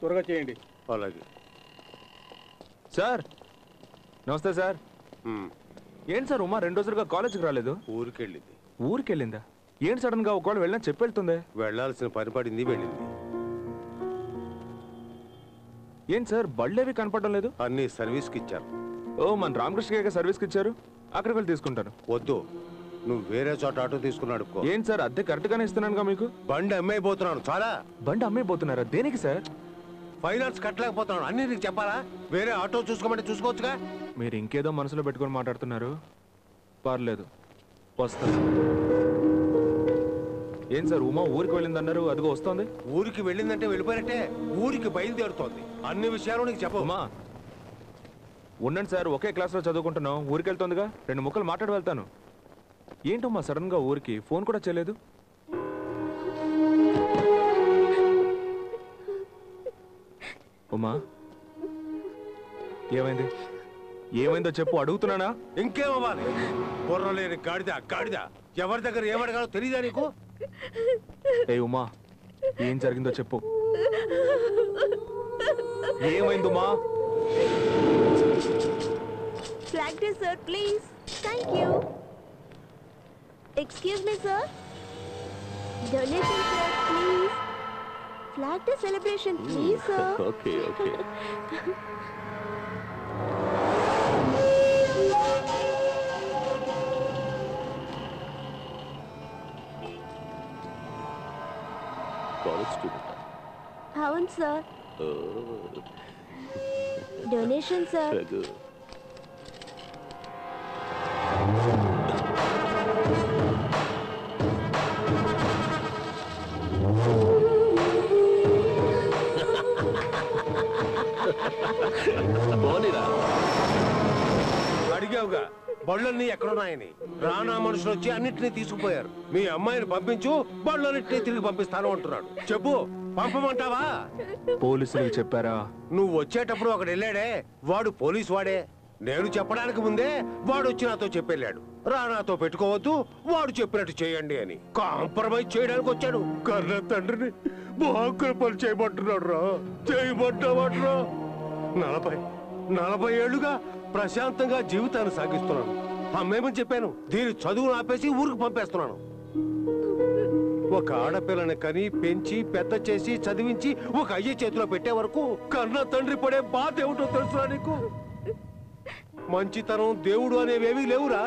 త్వరగా చేయండి. అలాగే సార్. నమస్తే సార్. ఏంటి సార్ ఉమా 2 రోజులుగా కాలేజీకి రాలేదు? ఊరికెళ్ళింది. ఊరికెళ్ళిందా? ఏంటి సడన్గా ఒకవేళ వెళ్ళినా చెప్పి వెళ్తుంది? వెళ్ళాల్సిన పని పడింది, వెళ్ళింది. ఏంటి సార్ బళ్ళేవి కనపడడం లేదు? అన్ని సర్వీస్కి ఇచ్చారు. ఓ మన రామకృష్ణ సర్వీస్కి ఇచ్చారు, అక్కడికి వెళ్ళి తీసుకుంటాను. వద్దు, నువ్వు వేరే చోట ఆటో తీసుకున్నాడు. ఏంటి సార్ అద్దె కరెక్ట్గానే ఇస్తున్నానుగా మీకు? బండి అమ్మైపోతున్నాను. చాలా బండి అమ్మైపోతున్నారా? దేనికి సార్? ఫైనాన్స్ కట్టలేకపోతున్నాను. అన్నీ నీకు చెప్పాలా? వేరే ఆటో చూసుకోమంటే చూసుకోవచ్చుగా. మీరు ఇంకేదో మనసులో పెట్టుకొని మాట్లాడుతున్నారు. పర్లేదు వస్తాను. ఏం సార్ ఉమా ఊరికి వెళ్ళిందన్నారు, అదిగో వస్తుంది. ఊరికి వెళ్ళిందంటే వెళ్ళిపోయినట్టే, ఊరికి బయలుదేరుతోంది. అన్ని విషయాలు నీకు చెప్పు. ఉమా ఉండండి సార్, ఒకే క్లాస్లో చదువుకుంటున్నాం, ఊరికి వెళ్తుందిగా, 2 ముక్కలు మాట్లాడి వెళ్తాను. ఏంటమ్మా సడన్గా ఊరికి ఫోన్ కూడా చేయలేదు? ఉమా ఏమైంది? ఏమైందో చెప్పు, అడుగుతున్నానా? ఇంకేమవ్వాలి? బుర్రలేని గాడిదా గాడిదా, ఎవరి దగ్గర ఏమడగాలో తెలియదా నీకు? ఏ ఉమా ఏం జరిగిందో చెప్పు. ఏమైంది Uma? Flag day sir please. Thank you. Excuse me sir, donation sir please. Flag day celebration please sir. Okay okay. అవును సార్. Donation sir. అడిగావుగా బళ్ళన్నీ ఎక్కడున్నాయని, రానా మనుషులు వచ్చి అన్నింటినీ తీసుకుపోయారు. మీ అమ్మాయిని పంపించు, బళ్ళన్నింటినీ తిరిగి పంపిస్తాను అంటున్నాడు. చెప్పు, పంపమంటావా? పోలీసులకు చెప్పారా? నువ్వు వచ్చేటప్పుడు ఒకడు వెళ్ళాడే, వాడు పోలీసు వాడే. నేను చెప్పడానికి ముందే వాడు వచ్చి నాతో చెప్పెళ్ళాడు, రానాతో పెట్టుకోవద్దు, వాడు చెప్పినట్టు చేయండి అని. కాంప్రమైజ్ చేయడానికి వచ్చాడు. కర్ర తండ్రిని బాగా పని చేయబట్టున్నాడు రా, చేయబడ్డావాడ్రా. 40 ఏళ్లుగా ప్రశాంతంగా జీవితాన్ని సాగిస్తున్నాను. అమ్మేమని చెప్పాను, దీని చదువును ఆపేసి ఊరికి పంపేస్తున్నాను. ఒక ఆడపిల్లని కని పెంచి పెద్ద చేసి చదివించి ఒక అయ్య చేతిలో పెట్టే వరకు కన్న తండ్రి పడే బాధ ఏమిటో తెలుసురా నీకు? మంచితనం దేవుడు అనేవేమీ లేవురా.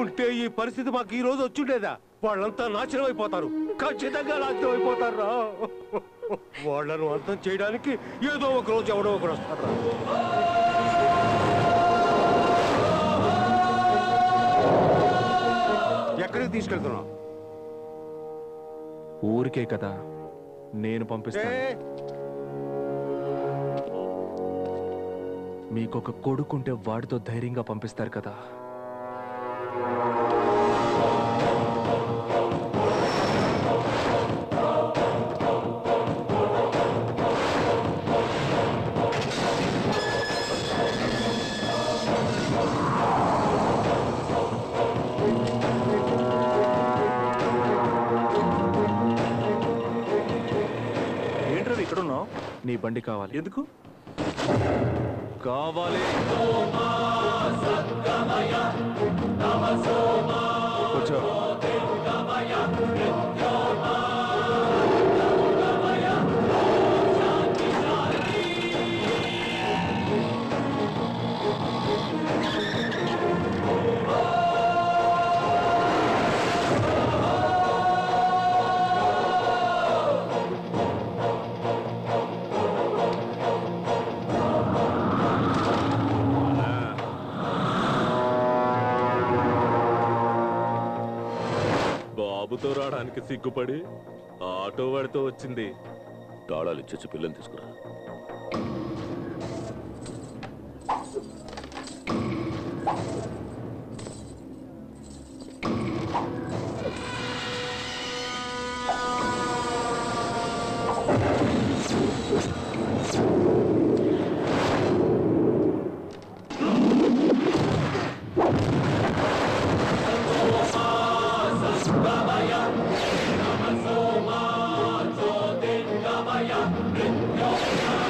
ఉంటే ఈ పరిస్థితి మాకు ఈ రోజు వచ్చుండేదా? వాళ్ళంతా నాశనం అయిపోతారు, ఖచ్చితంగా నాశనం అయిపోతారు రా. వాళ్ళను అర్థం చేయడానికి ఏదో ఒక రోజు ఎవడో ఒకడు వస్తారా. ఎక్కడికి తీసుకెళ్తున్నావు? ఊరికే కదా, నేను పంపిస్తాను. మీకొక కొడుకుంటే వాడితో ధైర్యంగా పంపిస్తారు కదా. నీ బండి కావాలి ఎందుకు కావాలి? కూర్చో. తో రావడానికి సిగ్గుపడి ఆటో వాడితో వచ్చింది. తాళాలు ఇచ్చి పిల్లని తీసుకురా. Let's go.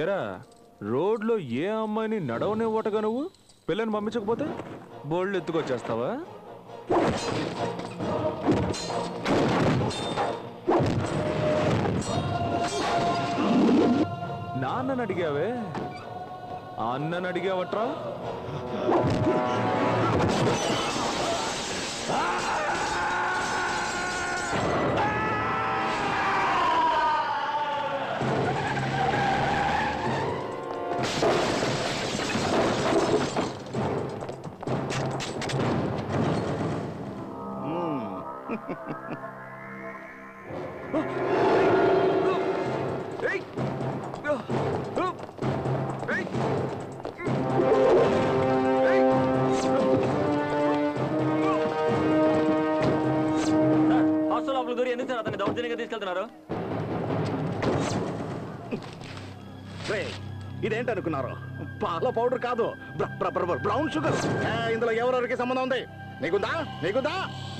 Yara, road lo ye ammaini nadavane votaka nuvu pillani mamminchakapothe bold ettukochestava naananu adigave annanu adigavatra Parla powder kado, brown sugar. Hey, indalo yavaru ke samandham undi. Nikunda.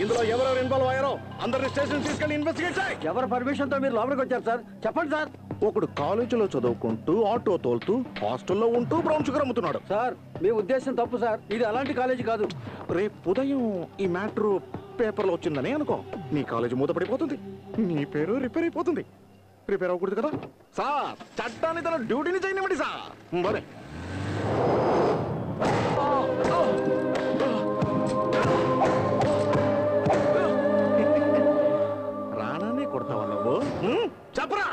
Indalo yavaru involve ayaro. Under station తీసుకెళ్ళి investigate చేయి. Yavaru permission తో మీరు లోపలికి వచ్చారు sir. చెప్పండి sir. ఒకడు కాలేజీలో చదువుకుంటూ ఆటో తోలుతూ హాస్టల్లో ఉంటూ బ్రౌన్ షుగర్ అమ్ముతున్నాడు. సార్, మీ ఉద్దేశం తప్పు సార్. ఇది అలాంటి కాలేజీ కాదు. రేపు ఉదయం ఈ మ్యాటర్ పేపర్లో వచ్చిందని అనుకో. నీ కాలేజీ మూతపడిపోతుంది. నీ పేరు రిపేర్ అయిపోతుంది. ప్రిపేర్ అవ్వకూడదు కదా సార్. చట్టాన్ని తన డ్యూటీని చేయనివ్వండి సార్. మరే రాణానే కొడతావా నువ్వు? చెప్పరా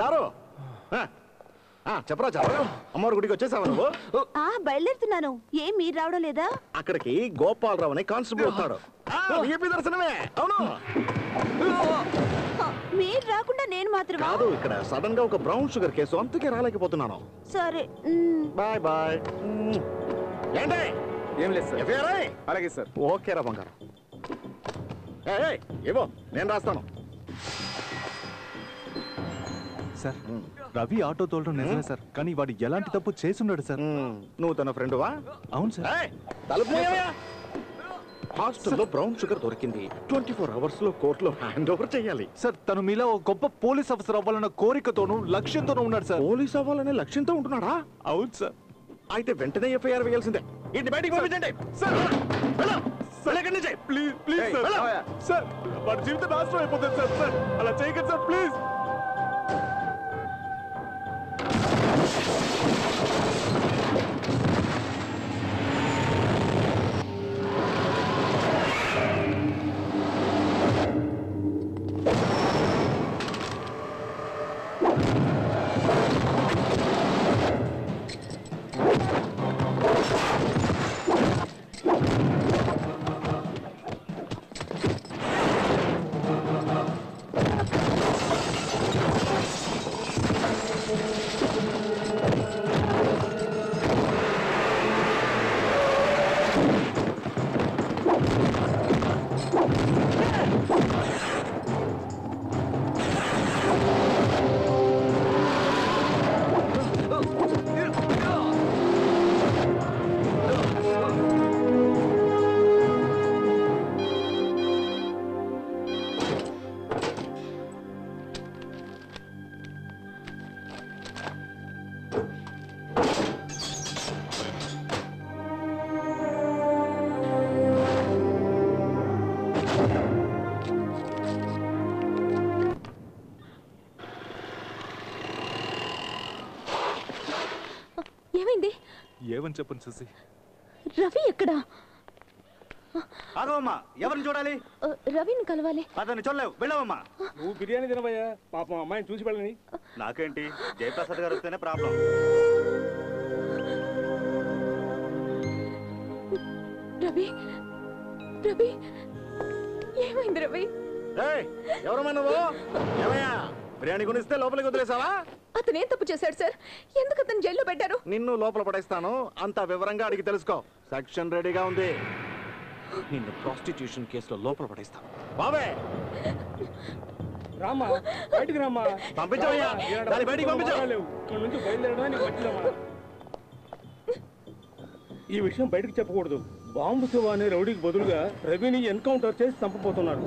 చారు. చెప్పరా చారు అమ్మవారి గుడికి వచ్చేసావా నువ్వు? ఆ బయలుదేరుతున్నాను. ఏం మీరు రావడం లేదా? అక్కడికి గోపాలరావు అనే కానిస్టేబుల్ వస్తాడు. ఏపీ దర్శనమే. అవును మీరు రాకుండా నేను మాత్రం కాదు, ఇక్కడ సడన్ గా ఒక బ్రౌన్ షుగర్ కేసు, అంతకే రాలేకపోతున్నాను. సరే బాయ్ బాయ్. ఏంటే ఏం లేదు సార్. అలాగే సార్. ఓకే రా బంగారం. ఏవో నేను రాస్తాను సార్. రవి ఆటో తోలడం నిజమే సార్, కానీ వాడు ఎలాంటి తప్పు చేస్తున్నాడు సార్. నువ్వు తన ఫ్రెండ్ వా? అవును సార్. హాస్టల్లో బ్రౌన్ షుగర్ దొరికింది, 24 hours లో కోర్టులో హ్యాండ్ ఓవర్ చేయాలి సార్. తను మీలా ఒక గొప్ప పోలీస్ ఆఫీసర్ అవ్వాలన్న కోరికతోనూ లక్ష్యంతోనూ ఉన్నాడు సార్. పోలీస్ అవ్వాలనే లక్ష్యంతో ఉంటున్నాడా? అవును సార్. అయితే వెంటనే ఎఫ్ఐఆర్ వేయాల్సిందే. ఇంటి బయటికి పంపించండి సార్. ప్లీజ్ ప్లీజ్ సార్, వాడి జీవితం నాశనం అయిపోతుంది సార్. సార్ అలా చేయకండి సార్ ప్లీజ్. ఏమని చెప్పండి చూసి. రవి ఎక్కడ? అదమ్మా ఎవరిని చూడాలి? రవిని కలవాలి. అతను చూడలేవు, వెళ్ళావమ్మా. నువ్వు బిర్యానీ తినవయ్యా, పాపం అమ్మాయిని చూసి వెళ్ళని. నాకేంటి, జయప్రసాద్ గారు వస్తేనే ప్రాబ్లం. రవి రవి ఏమైంది? రవి ఎవరమ్మా నువ్వు? ఏమయ్యా బిర్యానీ కొనిస్తే లోపలికి వదిలేసావా? అతనేం తప్పు చేశాడు సార్? ఎందుకు అతను జైల్లో పెట్టారు? నిన్ను లోపల పడేస్తాను, అంత వివరంగా అడిగి తెలుసుకో. సెక్షన్ రెడీగా ఉంది. నిన్ను ప్రాస్టిట్యూషన్ కేసులో లోపల పడేస్తాను. బాబే రామా బయటికి రామా. పంపించవయ్యా, దాన్ని బయటికి పంపించలేవు. ఇక్కడ నుంచి బయలుదేరడానికి పట్టలేమా? ఈ విషయం బయటకు చెప్పకూడదు. బాంబు శివ అనే రౌడీకి బదులుగా రవిని ఎన్కౌంటర్ చేసి చంపబోతున్నాడు.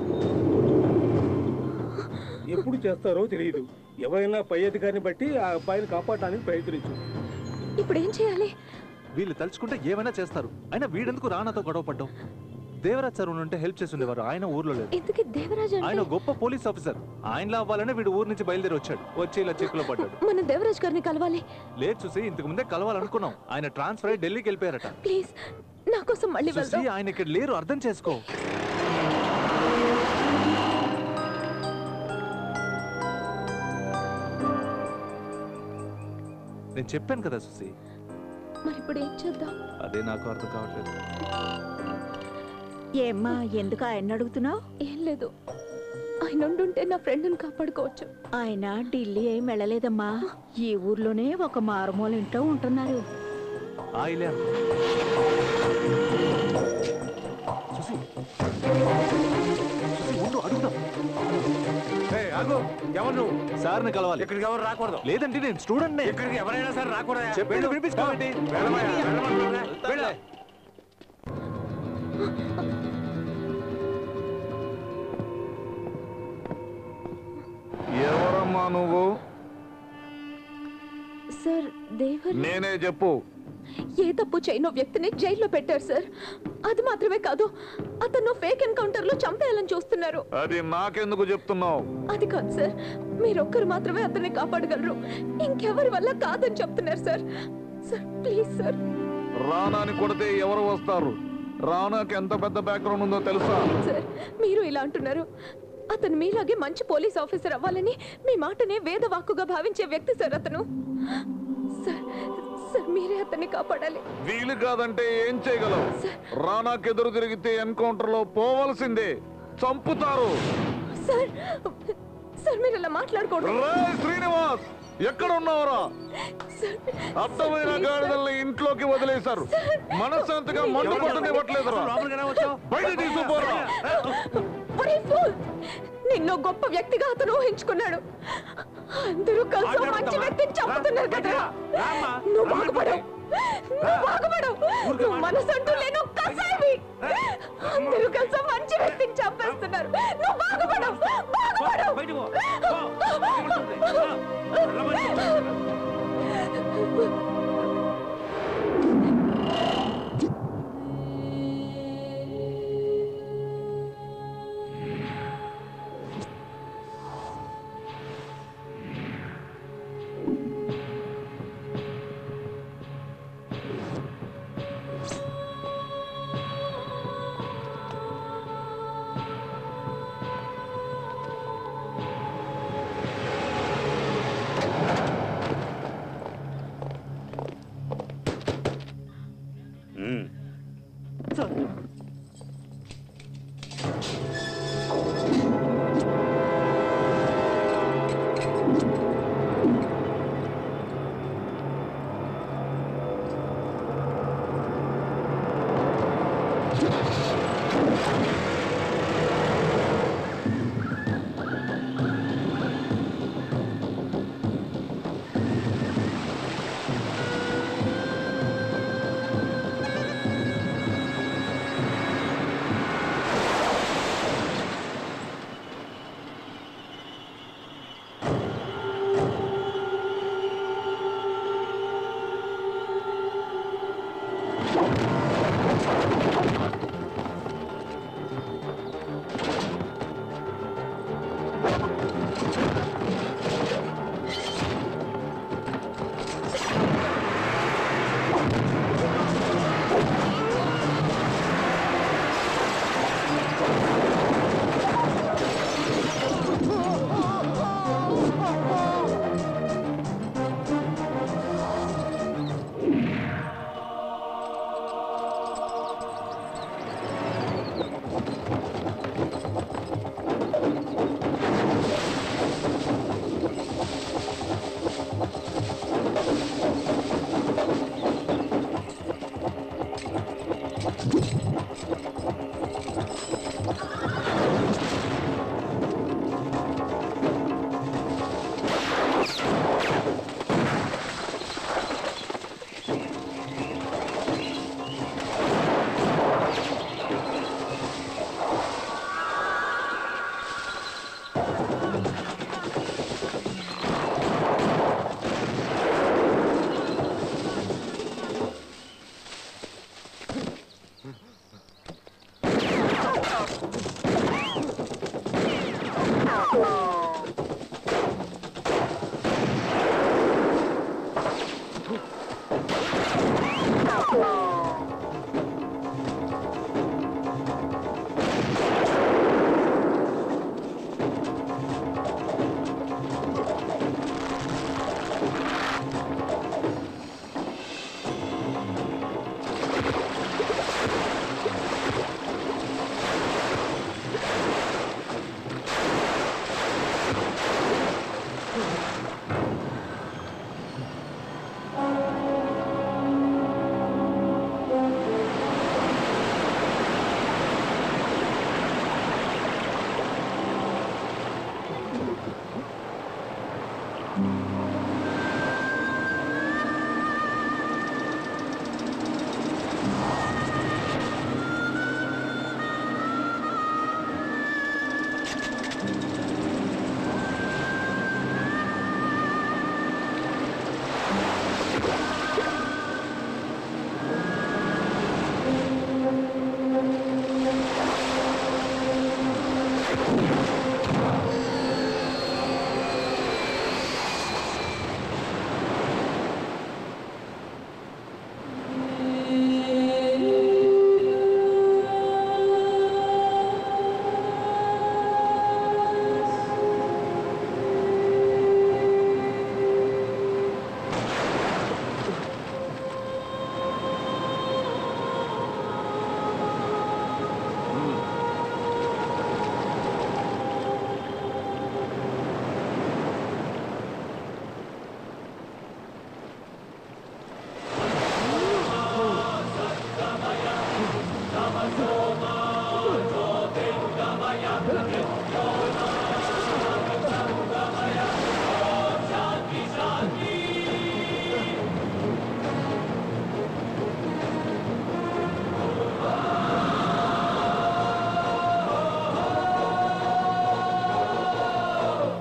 ఎప్పుడు చేస్తారో తెలియదు. ఎవరైనా పై అధికారిని బట్టి ఆ అబ్బాయిని కాపాడటానికి ప్రయత్నించు. ఇప్పుడు ఏం చేయాలి? వీళ్ళు తలుచుకుంటే ఏమైనా చేస్తారు. అయినా వీడెందుకు రానాతో గొడవ పడ్డావు? దేవరాజ్ సార్ ఉంటే హెల్ప్ చేస్తుండేవారు, ఆయన ఊర్లో లేదు. ఎందుకు? దేవరాజ్ ఆయన గొప్ప పోలీస్ ఆఫీసర్, ఆయనలా అవ్వాలని వీడు ఊరు నుంచి బయలుదేరి వచ్చాడు. వచ్చి ఇలా చెక్కులో పడ్డాడు. మనం దేవరాజ్ గారిని కలవాలి. లేదు చూసి, ఇంతకు ముందే కలవాలనుకున్నాం. ఆయన ట్రాన్స్ఫర్ అయ్యి ఢిల్లీకి వెళ్ళిపోయారట. ప్లీజ్ నా కోసం మళ్ళీ వెళ్దాం. ఆయన ఇక్కడ లేరు, అర్థం చేసుకో. నేను చెప్పాను కదా సుసి. మరి ఇప్పుడు ఏం చేద్దాం? అదే నాకు అర్థం కావట్లేదు. ఏమ్మా ఎందుకు ఆయన అడుగుతున్నావు? ఏం లేదు, ఆయన ఉండుంటే నా ఫ్రెండ్ని కాపాడుకోవచ్చు. ఆయన ఢిల్లీ ఏం వెళ్ళలేదమ్మా, ఈ ఊర్లోనే ఒక మారుమూల ఇంట్లో ఉంటున్నారు. సార్ని కలవాలి. ఇక్కడికి ఎవరు రాకూడదు. లేదంటే నేను స్టూడెంట్. ఇక్కడికి ఎవరైనా సరే రాకూడదు. చెప్పండి వినిపించుకోండి. ఎవరమ్మా నువ్వు? సార్ దేవర్. నేనే చెప్పు. ఏ తప్పు చేయని వ్యక్తిని జైల్లో పెట్టారు సార్. అది మాత్రమే కాదు, అతను ఫేక్ ఎన్కౌంటర్ లో చంపేయాలని చూస్తున్నారు. అది నాకెందుకు చెప్తున్నావు? అది కాదు సార్, మీరొక్కరు మాత్రమే అతన్ని కాపాడగలరు, ఇంకెవరి వల్ల కాదని చెప్తున్నారు సార్. Sir please sir. రానాని కొడితే ఎవరు వస్తారు? రానాకి ఎంత పెద్ద బ్యాక్గ్రౌండ్ ఉందో తెలుసా? సార్ మీరు ఇలా అంటున్నారు. అతను మీలాగే మంచి పోలీస్ ఆఫీసర్ అవ్వాలని మీ మాటనే వేదవాక్కుగా భావించే వ్యక్తి సార్ అతను. అతన్ని కాపాడాలి. వీలు కాదంటే ఏం చేయగలవు? రానాకి ఎదురు తిరిగితే ఎన్కౌంటర్ లో పోవాల్సిందే, చంపుతారు. శ్రీనివాస్ ఎక్కడ ఉన్నావరా? అర్థమైన గాడిదల్ని ఇంట్లోకి వదిలేశారు, మనశాంతిగా మండు పట్టుని ఇవ్వట్లేదురా. బయట తీసుకుపోరా. నిన్ను గొప్ప వ్యక్తిగా అతను ఊహించుకున్నాడు, అందరూ కలిసి మంచి వ్యక్తిని చంపుతున్నారు కదా. నువ్వు బాగుపడవు, నువ్వు బాగుపడవు, మనసంటూ నేను కసాయి. అందరూ కలిసి మంచి వ్యక్తిని చంపేస్తున్నారు, నువ్వు బాగుపడవు, బాగుపడవు. Oh!